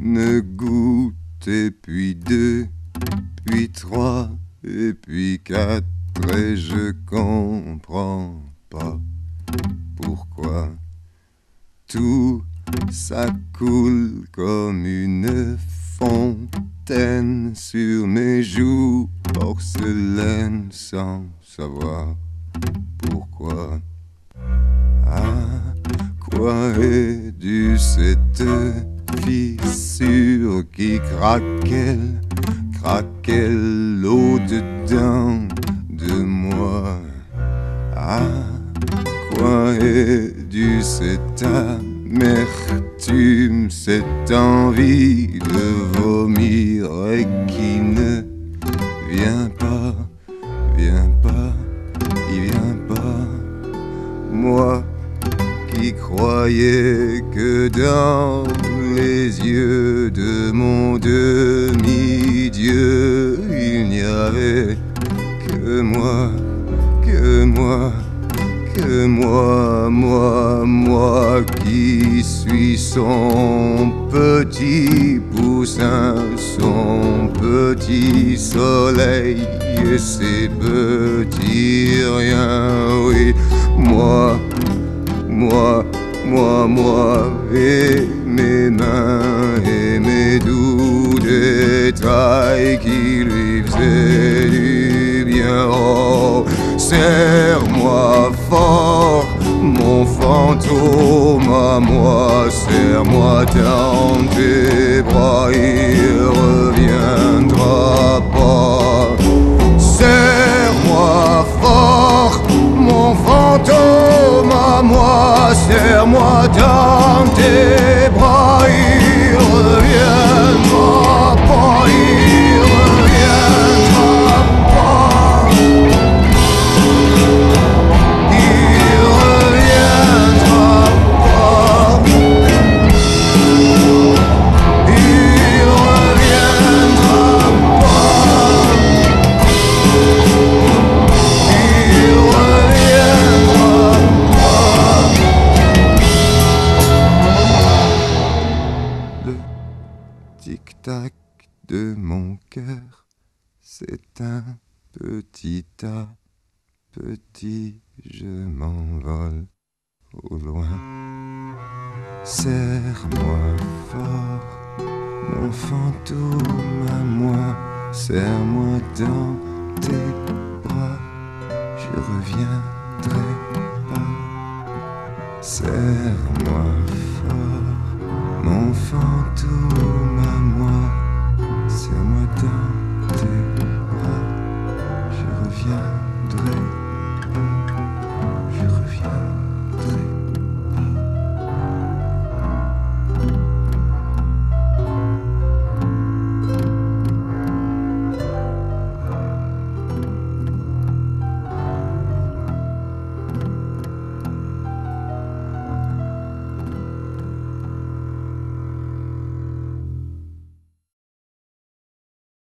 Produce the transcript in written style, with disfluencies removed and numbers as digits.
Une goutte, et puis deux, puis trois, et puis quatre, et je comprends pas pourquoi tout ça coule comme une fontaine sur mes joues porcelaine sans savoir pourquoi. À quoi est due cette fissure qui craquelle, craquelle au-dedans de moi? À quoi est due cette amertume, cette envie de vomir et qui ne vient pas, vient pas, il vient pas? Moi qui croyais que dans les yeux de mon demi-dieu il n'y avait que moi, que moi, que moi, moi, moi qui suis son petit poussin, son petit soleil et ses petits riens, oui, moi, moi, moi, moi, et mes mains et mes doux détails qui lui faisaient du bien. Oh, serre-moi fort, mon fantôme à moi, serre-moi dans tes bras, il reviendra pas. Serre-moi fort, mon fantôme à moi, serre-moi dans tes bras, il reviendra pas, il reviendra pas, il reviendra pas, il reviendra pas, il reviendra pas. Tic-tac de mon cœur, c'est un petit tas, petit, je m'envole au loin. Serre-moi fort, mon fantôme à moi, serre-moi dans tes bras, je reviendrai pas. Serre-moi fort, mon fantôme à moi,